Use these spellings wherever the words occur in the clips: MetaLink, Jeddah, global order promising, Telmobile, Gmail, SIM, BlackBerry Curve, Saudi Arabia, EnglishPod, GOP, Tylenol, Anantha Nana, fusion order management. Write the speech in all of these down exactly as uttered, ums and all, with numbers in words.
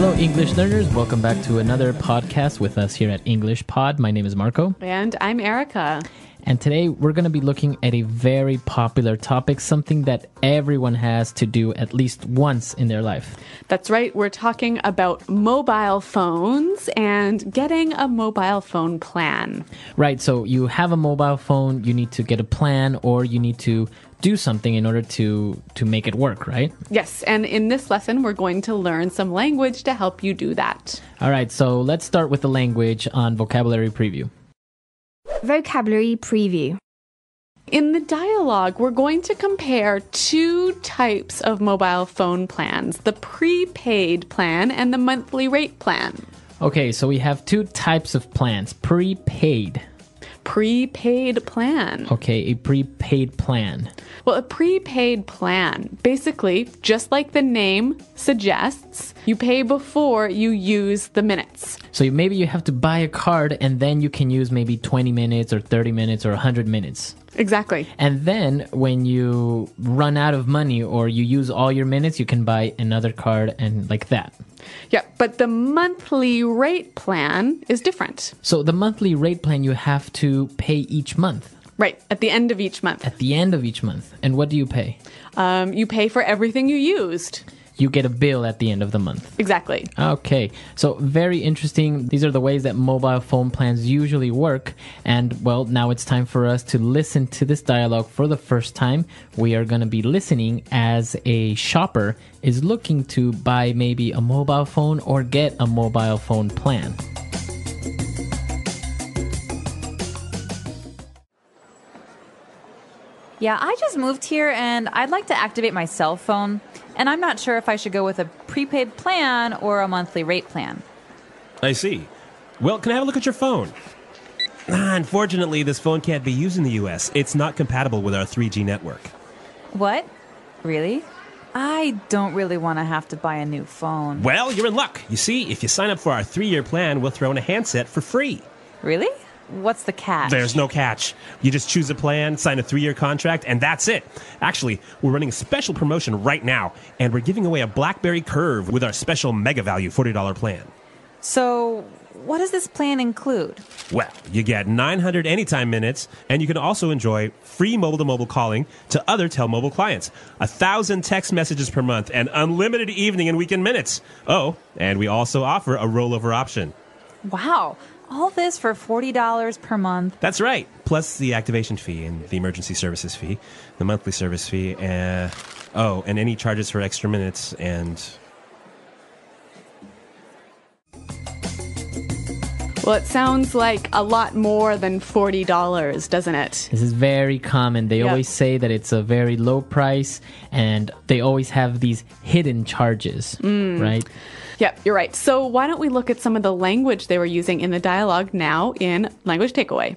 Hello, English learners. Welcome back to another podcast with us here at EnglishPod. My name is Marco. And I'm Erica. And today we're going to be looking at a very popular topic, something that everyone has to do at least once in their life. That's right. We're talking about mobile phones and getting a mobile phone plan. Right. So you have a mobile phone, you need to get a plan, or you need to do something in order to, to make it work, right? Yes. And in this lesson, we're going to learn some language to help you do that. All right. So let's start with the language on vocabulary preview. Vocabulary preview. In the dialogue, we're going to compare two types of mobile phone plans, the prepaid plan and the monthly rate plan. Okay, so we have two types of plans. Prepaid. Prepaid plan. Okay, a prepaid plan. Well, a prepaid plan, basically, just like the name suggests, you pay before you use the minutes. So you, maybe you have to buy a card and then you can use maybe twenty minutes or thirty minutes or one hundred minutes. Exactly. And then when you run out of money or you use all your minutes, you can buy another card and like that. Yeah, but the monthly rate plan is different. So the monthly rate plan, you have to pay each month. Right, at the end of each month. At the end of each month. And what do you pay? Um, you pay for everything you used. You get a bill at the end of the month. Exactly. Okay, so very interesting. These are the ways that mobile phone plans usually work. And, well, now it's time for us to listen to this dialogue for the first time. We are going to be listening as a shopper is looking to buy maybe a mobile phone or get a mobile phone plan. Yeah, I just moved here and I'd like to activate my cell phone. And I'm not sure if I should go with a prepaid plan or a monthly rate plan. I see. Well, can I have a look at your phone? Ah, unfortunately, this phone can't be used in the U S. It's not compatible with our three G network. What? Really? I don't really want to have to buy a new phone. Well, you're in luck. You see, if you sign up for our three-year plan, we'll throw in a handset for free. Really? What's the catch? There's no catch. You just choose a plan, sign a three-year contract, and that's it. Actually, we're running a special promotion right now, and we're giving away a BlackBerry Curve with our special mega value forty dollars plan. So, what does this plan include? Well, you get nine hundred anytime minutes, and you can also enjoy free mobile-to-mobile calling to other Telmobile clients, one thousand text messages per month, and unlimited evening and weekend minutes. Oh, and we also offer a rollover option. Wow. All this for forty dollars per month. That's right. Plus the activation fee and the emergency services fee, the monthly service fee, uh, oh, and any charges for extra minutes and... Well, it sounds like a lot more than forty dollars, doesn't it? This is very common. They yep. always say that it's a very low price, and they always have these hidden charges, mm. right? Yep, you're right. So why don't we look at some of the language they were using in the dialogue now in Language Takeaway.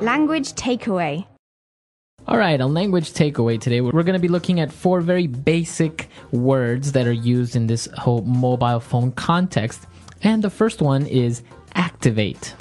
Language Takeaway. All right, on Language Takeaway today, we're going to be looking at four very basic words that are used in this whole mobile phone context. And the first one is activate.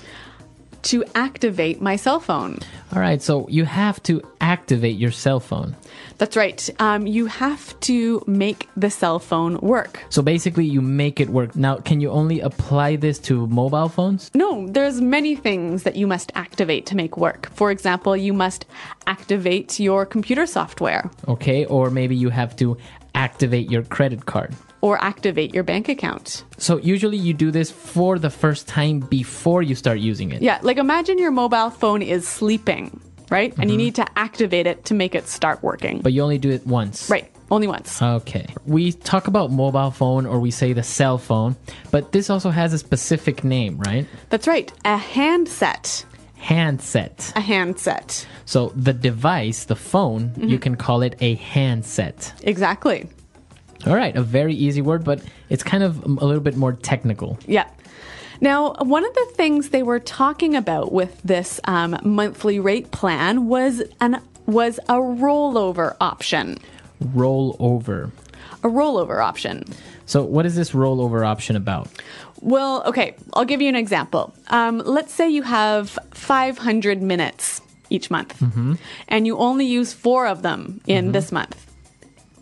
To activate my cell phone. All right, so you have to activate your cell phone. That's right. Um, you have to make the cell phone work. So basically, you make it work. Now, can you only apply this to mobile phones? No, there's many things that you must activate to make work. For example, you must activate your computer software. Okay, or maybe you have to activate your credit card. Or activate your bank account. So usually you do this for the first time before you start using it. Yeah, like imagine your mobile phone is sleeping, right? Mm-hmm. And you need to activate it to make it start working. But you only do it once. Right, only once. Okay. We talk about mobile phone or we say the cell phone, but this also has a specific name, right? That's right, a handset. Handset. A handset. So the device, the phone, mm-hmm. you can call it a handset. Exactly. All right, a very easy word, but it's kind of a little bit more technical. Yeah. Now, one of the things they were talking about with this um, monthly rate plan was an was a rollover option. Rollover. A rollover option. So what is this rollover option about? Well, okay, I'll give you an example. Um, let's say you have five hundred minutes each month, mm-hmm. and you only use four of them in mm-hmm. this month.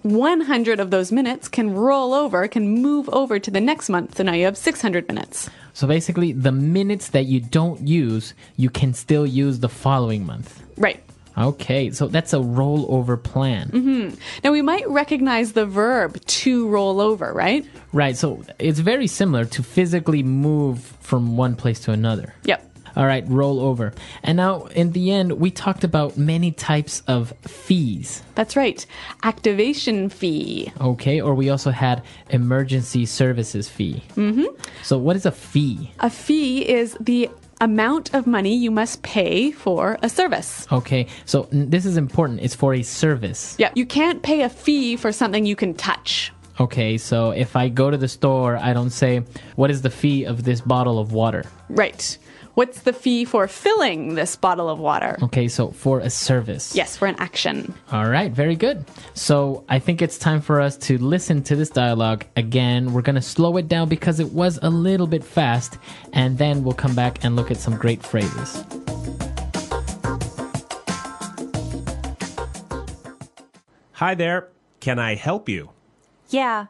one hundred of those minutes can roll over, can move over to the next month. So now you have six hundred minutes. So basically, the minutes that you don't use, you can still use the following month. Right. Okay, so that's a rollover plan. Mm-hmm. Now, we might recognize the verb to roll over, right? Right, so it's very similar to physically move from one place to another. Yep. All right, roll over. And now, in the end, we talked about many types of fees. That's right. Activation fee. Okay, or we also had emergency services fee. Mm-hmm. So what is a fee? A fee is the amount of money you must pay for a service. Okay, so this is important. It's for a service. Yeah, you can't pay a fee for something you can touch. Okay, so if I go to the store, I don't say, what is the fee of this bottle of water? Right. What's the fee for filling this bottle of water? Okay, so for a service. Yes, for an action. All right, very good. So I think it's time for us to listen to this dialogue again. We're going to slow it down because it was a little bit fast, and then we'll come back and look at some great phrases. Hi there. Can I help you? Yeah,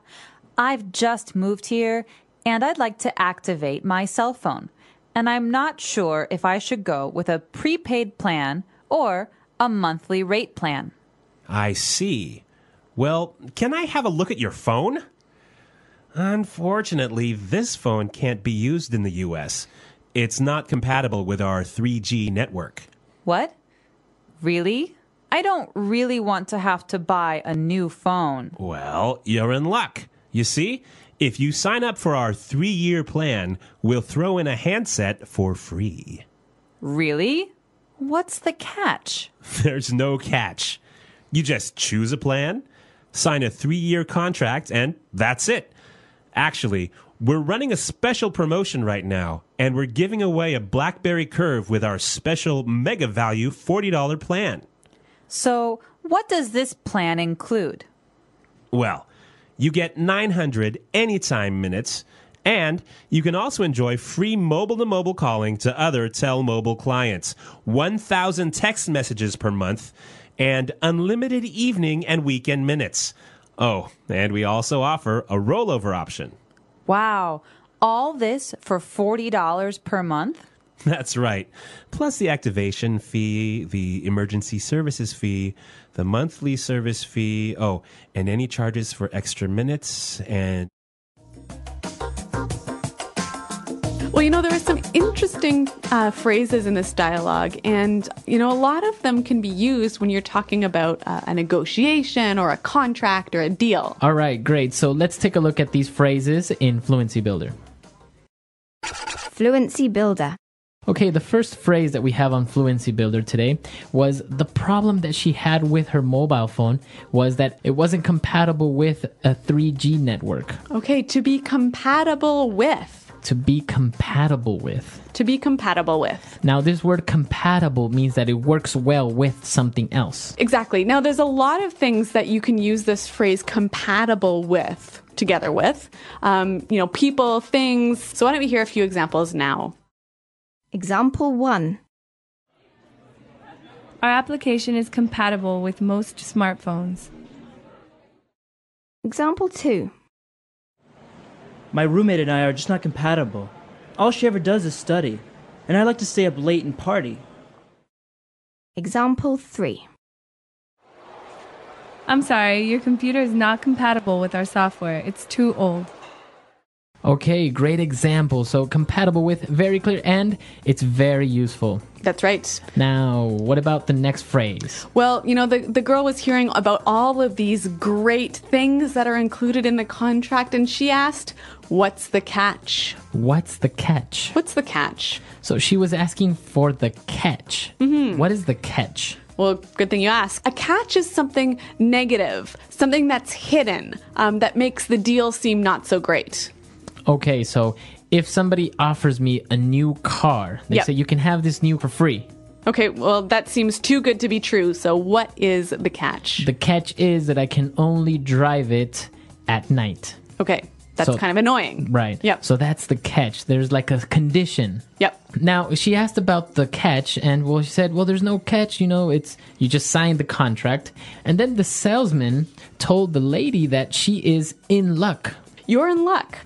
I've just moved here, and I'd like to activate my cell phone. And I'm not sure if I should go with a prepaid plan or a monthly rate plan. I see. Well, can I have a look at your phone? Unfortunately, this phone can't be used in the U S. It's not compatible with our three G network. What? Really? I don't really want to have to buy a new phone. Well, you're in luck. You see? If you sign up for our three-year plan, we'll throw in a handset for free. Really? What's the catch? There's no catch. You just choose a plan, sign a three-year contract, and that's it. Actually, we're running a special promotion right now, and we're giving away a BlackBerry Curve with our special mega value forty dollars plan. So, what does this plan include? Well, you get nine hundred anytime minutes, and you can also enjoy free mobile-to-mobile calling to other Telmobile clients, one thousand text messages per month, and unlimited evening and weekend minutes. Oh, and we also offer a rollover option. Wow, all this for forty dollars per month? That's right. Plus the activation fee, the emergency services fee, the monthly service fee, oh, and any charges for extra minutes and... Well, you know, there are some interesting uh, phrases in this dialogue, and, you know, a lot of them can be used when you're talking about uh, a negotiation or a contract or a deal. All right, great. So let's take a look at these phrases in Fluency Builder. Fluency Builder. Okay, the first phrase that we have on Fluency Builder today was the problem that she had with her mobile phone was that it wasn't compatible with a three G network. Okay, to be compatible with. To be compatible with. To be compatible with. Now, this word compatible means that it works well with something else. Exactly. Now, there's a lot of things that you can use this phrase compatible with, together with. Um, you know, people, things. So why don't we hear a few examples now? Example one. Our application is compatible with most smartphones. Example two. My roommate and I are just not compatible. All she ever does is study, and I like to stay up late and party. Example three. I'm sorry, your computer is not compatible with our software. It's too old. Okay, great example. So compatible with, very clear, and it's very useful. That's right. Now, what about the next phrase? Well, you know, the, the girl was hearing about all of these great things that are included in the contract, and she asked, what's the catch? What's the catch? What's the catch? So she was asking for the catch. Mm-hmm. What is the catch? Well, good thing you asked. A catch is something negative, something that's hidden, um, that makes the deal seem not so great. Okay, so if somebody offers me a new car, they yep. say you can have this new for free. Okay, well, that seems too good to be true. So what is the catch? The catch is that I can only drive it at night. Okay, That's so, kind of annoying. Right. Yep. So that's the catch. There's like a condition. Yep. Now, she asked about the catch, and well, she said, well, there's no catch. You know, it's you just signed the contract. And then the salesman told the lady that she is in luck. You're in luck.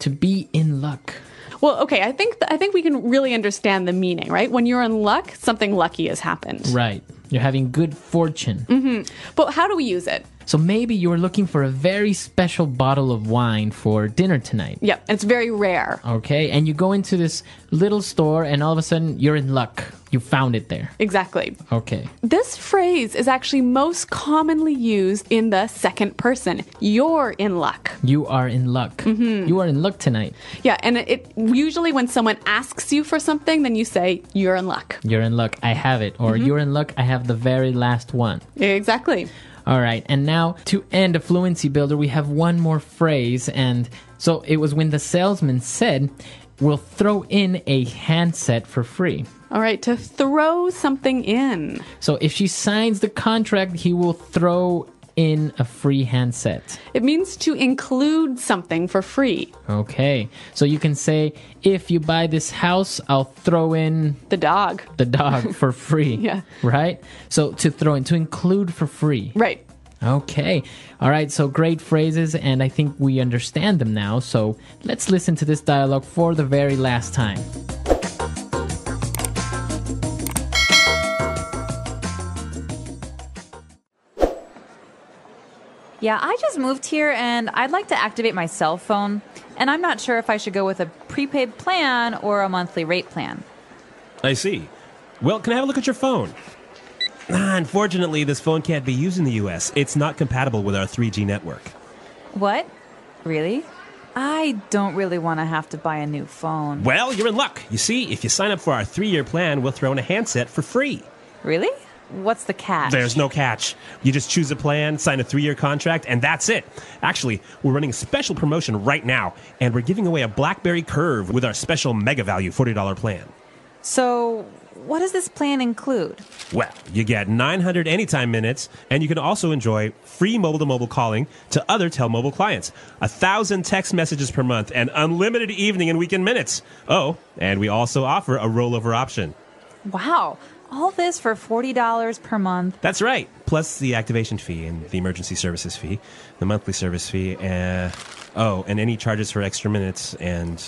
To be in luck. Well, okay, I think th- I think we can really understand the meaning, right? When you're in luck, something lucky has happened. Right. You're having good fortune. Mm-hmm. But how do we use it? So maybe you're looking for a very special bottle of wine for dinner tonight. Yep, it's very rare. Okay, and you go into this little store and all of a sudden you're in luck. You found it there. Exactly. Okay. This phrase is actually most commonly used in the second person. You're in luck. You are in luck. Mm-hmm. You are in luck tonight. Yeah, and it usually when someone asks you for something, then you say, you're in luck. You're in luck. I have it. Or mm-hmm. You're in luck. I have the very last one. Exactly. All right, and now to end a fluency builder, we have one more phrase. And so it was when the salesman said, we'll throw in a handset for free. All right, to throw something in. So if she signs the contract, he will throw in a free handset. It means to include something for free. Okay, so you can say, if you buy this house, I'll throw in... The dog. The dog for free. Yeah. Right? So to throw in, to include for free. Right. Okay. All right, so great phrases, and I think we understand them now. So let's listen to this dialogue for the very last time. Yeah, I just moved here, and I'd like to activate my cell phone, and I'm not sure if I should go with a prepaid plan or a monthly rate plan. I see. Well, can I have a look at your phone? Ah, unfortunately, this phone can't be used in the U S It's not compatible with our three G network. What? Really? I don't really want to have to buy a new phone. Well, you're in luck. You see, if you sign up for our three-year plan, we'll throw in a handset for free. Really? What's the catch? There's no catch. You just choose a plan, sign a three-year contract, and that's it. Actually, we're running a special promotion right now, and we're giving away a BlackBerry Curve with our special mega value forty dollars plan. So, what does this plan include? Well, you get nine hundred anytime minutes, and you can also enjoy free mobile-to-mobile calling to other Telmobile clients, one thousand text messages per month, and unlimited evening and weekend minutes. Oh, and we also offer a rollover option. Wow. All this for forty dollars per month. That's right. Plus the activation fee and the emergency services fee, the monthly service fee, uh, oh, and any charges for extra minutes and...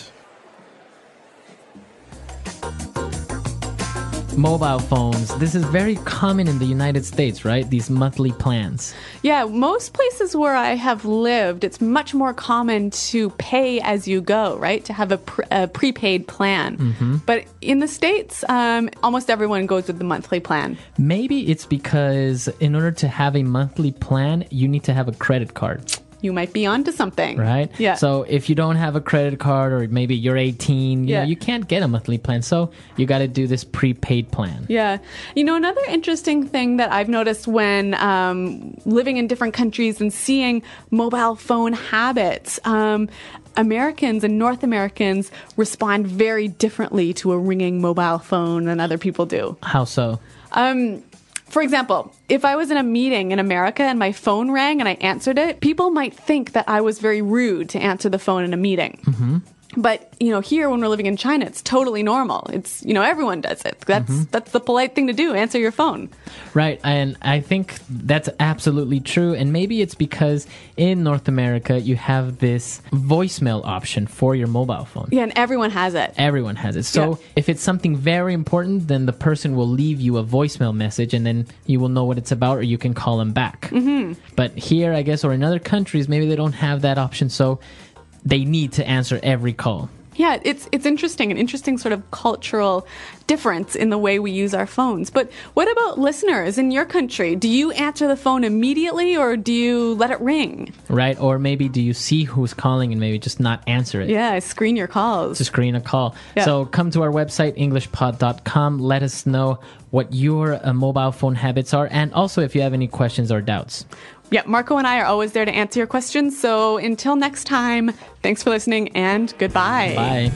Mobile phones. This is very common in the United States, right? These monthly plans. Yeah, most places where I have lived, it's much more common to pay as you go, right? To have a, pre- a prepaid plan. Mm-hmm. But in the States, um, almost everyone goes with the monthly plan. Maybe it's because in order to have a monthly plan, you need to have a credit card. You might be onto something. Right? Yeah. So if you don't have a credit card or maybe you're eighteen, you yeah. know, you can't get a monthly plan. So you got to do this prepaid plan. Yeah. You know, another interesting thing that I've noticed when um, living in different countries and seeing mobile phone habits, um, Americans and North Americans respond very differently to a ringing mobile phone than other people do. How so? Um... For example, if I was in a meeting in America and my phone rang and I answered it, people might think that I was very rude to answer the phone in a meeting. Mm-hmm. But, you know, here when we're living in China, it's totally normal. It's, you know, everyone does it. That's mm-hmm. that's the polite thing to do, answer your phone. Right, and I think that's absolutely true. And maybe it's because in North America, you have this voicemail option for your mobile phone. Yeah, and everyone has it. Everyone has it. So yeah. if it's something very important, then the person will leave you a voicemail message and then you will know what it's about or you can call them back. Mm-hmm. But here, I guess, or in other countries, maybe they don't have that option. So... they need to answer every call. Yeah, it's it's interesting, an interesting sort of cultural difference in the way we use our phones. But what about listeners in your country? Do you answer the phone immediately or do you let it ring? Right, or maybe do you see who's calling and maybe just not answer it? Yeah, screen your calls. To screen a call. Yeah. So come to our website, English Pod dot com. Let us know what your uh, mobile phone habits are and also if you have any questions or doubts. Yeah, Marco and I are always there to answer your questions. So until next time, thanks for listening and goodbye. Bye.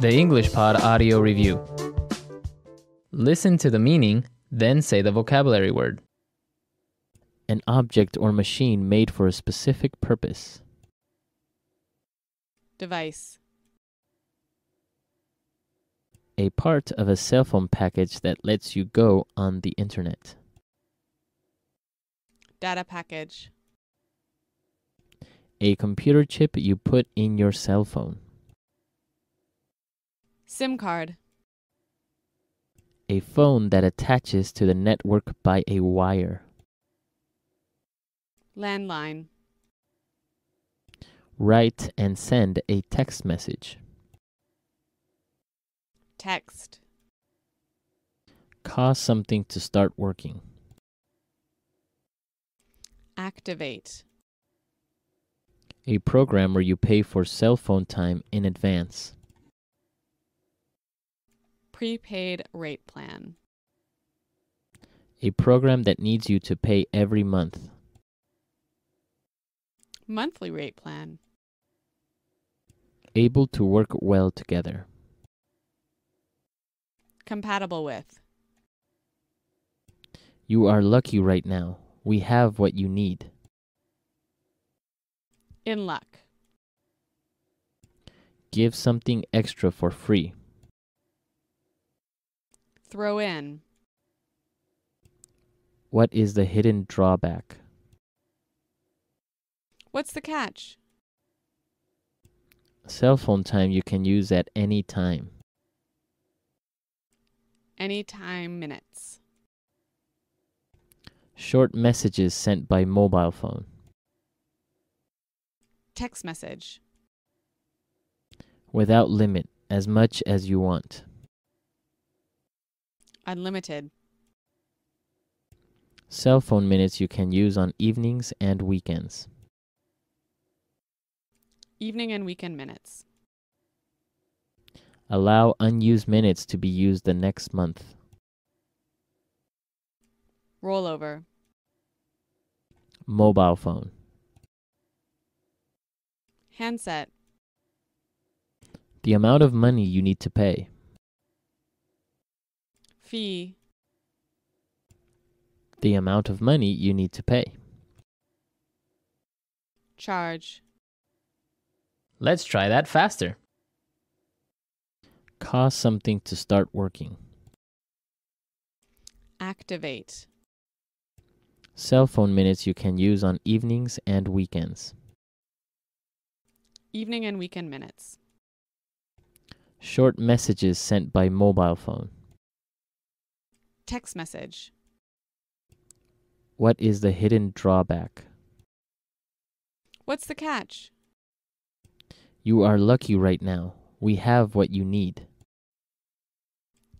The EnglishPod Audio Review. Listen to the meaning, then say the vocabulary word. An object or machine made for a specific purpose. Device. A part of a cell phone package that lets you go on the internet. Data package. A computer chip you put in your cell phone. SIM card. A phone that attaches to the network by a wire. Landline. Write and send a text message. Text. Cause something to start working. Activate. A program where you pay for cell phone time in advance. Prepaid rate plan. A program that needs you to pay every month. Monthly rate plan. Able to work well together. Compatible with. You are lucky right now. We have what you need. In luck. Give something extra for free. Throw in. What is the hidden drawback? What's the catch? Cell phone time you can use at any time. Any time minutes. Short messages sent by mobile phone. Text message. Without limit, as much as you want. Unlimited. Cell phone minutes you can use on evenings and weekends. Evening and weekend minutes. Allow unused minutes to be used the next month. Rollover. Mobile phone. Handset. The amount of money you need to pay. Fee. The amount of money you need to pay. Charge. Let's try that faster. Cause something to start working. Activate. Cell phone minutes you can use on evenings and weekends. Evening and weekend minutes. Short messages sent by mobile phone. Text message. What is the hidden drawback? What's the catch? You are lucky right now. We have what you need.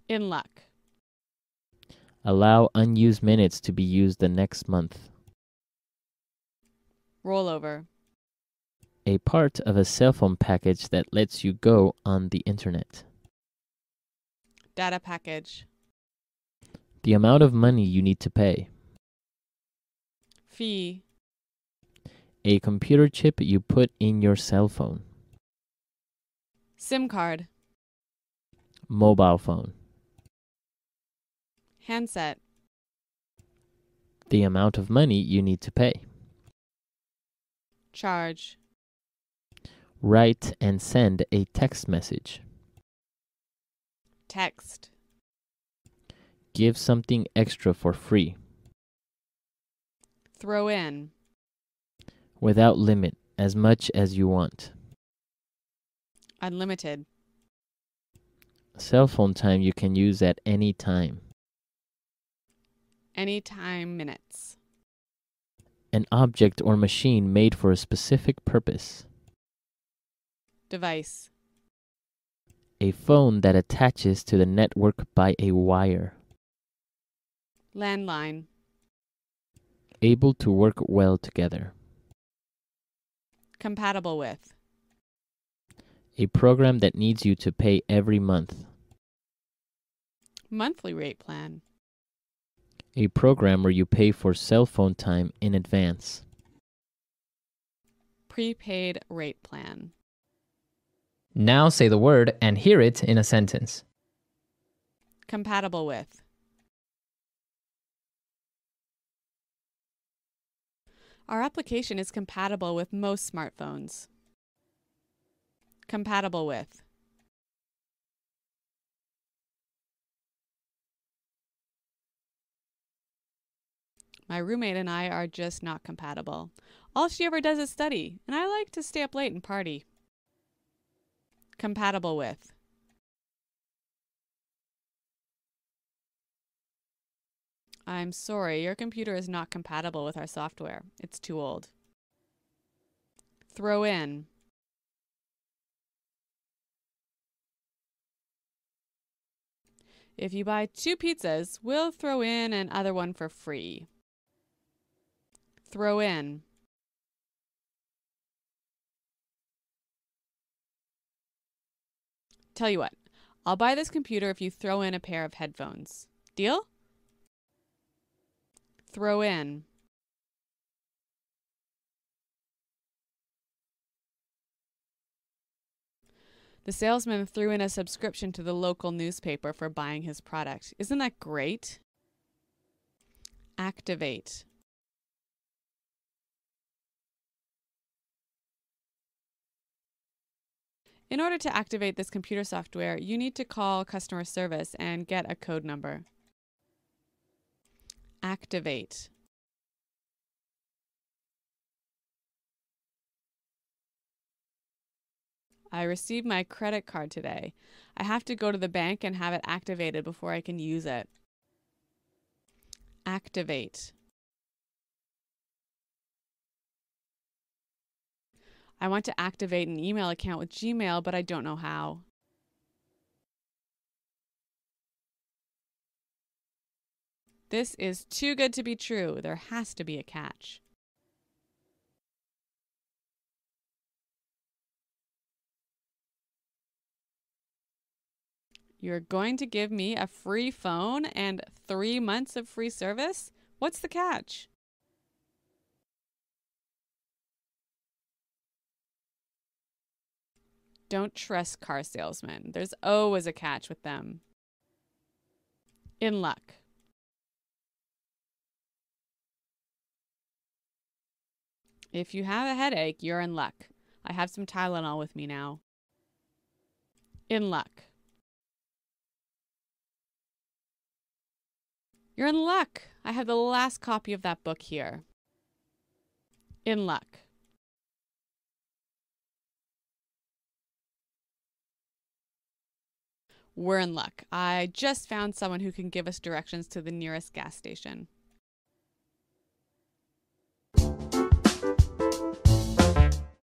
In luck. Allow unused minutes to be used the next month. Rollover. A part of a cell phone package that lets you go on the internet. Data package. The amount of money you need to pay. Fee. A computer chip you put in your cell phone. SIM card. Mobile phone. Handset. The amount of money you need to pay. Charge. Write and send a text message. Text. Give something extra for free. Throw in. Without limit, as much as you want. Unlimited. Cell phone time you can use at any time. Any time minutes. An object or machine made for a specific purpose. Device. A phone that attaches to the network by a wire. Landline. Able to work well together. Compatible with. A program that needs you to pay every month. Monthly rate plan. A program where you pay for cell phone time in advance. Prepaid rate plan. Now say the word and hear it in a sentence. compatible with? Our application is compatible with most smartphones. Compatible with. My roommate and I are just not compatible. All she ever does is study, and I like to stay up late and party. Compatible with. I'm sorry, your computer is not compatible with our software. It's too old. Throw in. If you buy two pizzas, we'll throw in another one for free. Throw in. Tell you what, I'll buy this computer if you throw in a pair of headphones. Deal? Throw in. The salesman threw in a subscription to the local newspaper for buying his product. Isn't that great? Activate. In order to activate this computer software, you need to call customer service and get a code number. Activate. I received my credit card today. I have to go to the bank and have it activated before I can use it. Activate. I want to activate an email account with Gmail, but I don't know how. This is too good to be true. There has to be a catch. You're going to give me a free phone and three months of free service? What's the catch? Don't trust car salesmen. There's always a catch with them. In luck. If you have a headache, you're in luck. I have some Tylenol with me now. In luck. You're in luck. I have the last copy of that book here. In luck. We're in luck. I just found someone who can give us directions to the nearest gas station.